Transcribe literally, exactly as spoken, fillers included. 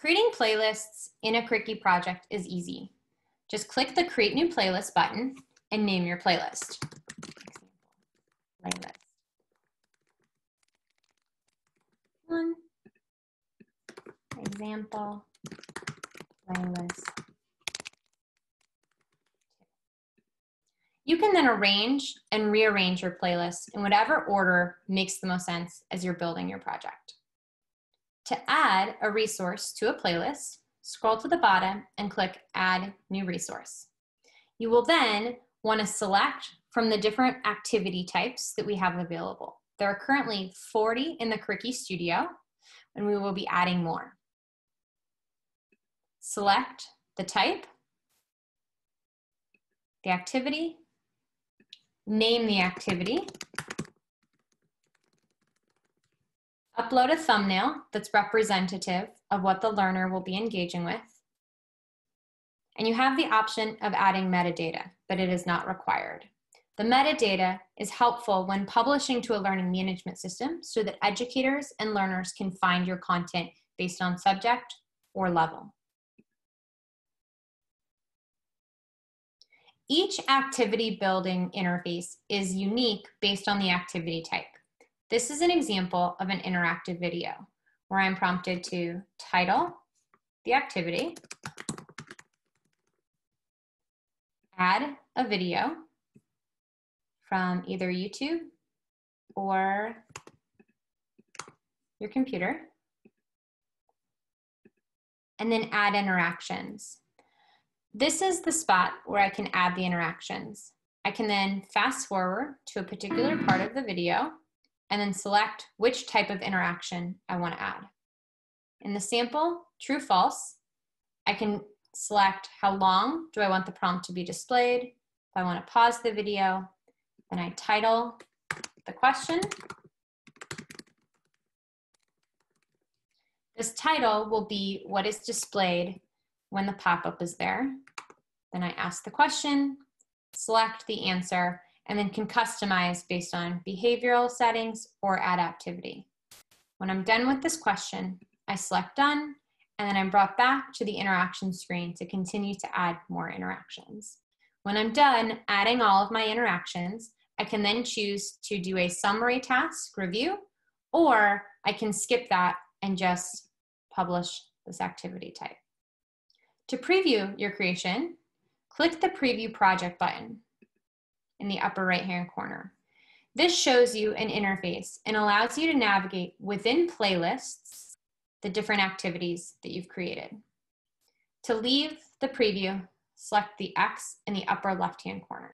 Creating playlists in a Curriki project is easy. Just click the Create New Playlist button and name your playlist. Playlist. One. Example. Playlist. You can then arrange and rearrange your playlist in whatever order makes the most sense as you're building your project. To add a resource to a playlist, scroll to the bottom and click Add New Resource. You will then want to select from the different activity types that we have available. There are currently forty in the CurrikiStudio, and we will be adding more. Select the type, the activity, name the activity, upload a thumbnail that's representative of what the learner will be engaging with, and you have the option of adding metadata, but it is not required. The metadata is helpful when publishing to a learning management system so that educators and learners can find your content based on subject or level. Each activity building interface is unique based on the activity type. This is an example of an interactive video where I'm prompted to title the activity, add a video from either YouTube or your computer, and then add interactions. This is the spot where I can add the interactions. I can then fast forward to a particular part of the video and then select which type of interaction I want to add. In the sample, true, false, I can select how long do I want the prompt to be displayed, if I want to pause the video, then I title the question. This title will be what is displayed when the pop-up is there. Then I ask the question, select the answer, and then can customize based on behavioral settings or adaptivity. When I'm done with this question, I select done, and then I'm brought back to the interaction screen to continue to add more interactions. When I'm done adding all of my interactions, I can then choose to do a summary task review, or I can skip that and just publish this activity type. To preview your creation, click the Preview Project button in the upper right-hand corner. This shows you an interface and allows you to navigate within playlists the different activities that you've created. To leave the preview, select the X in the upper left-hand corner.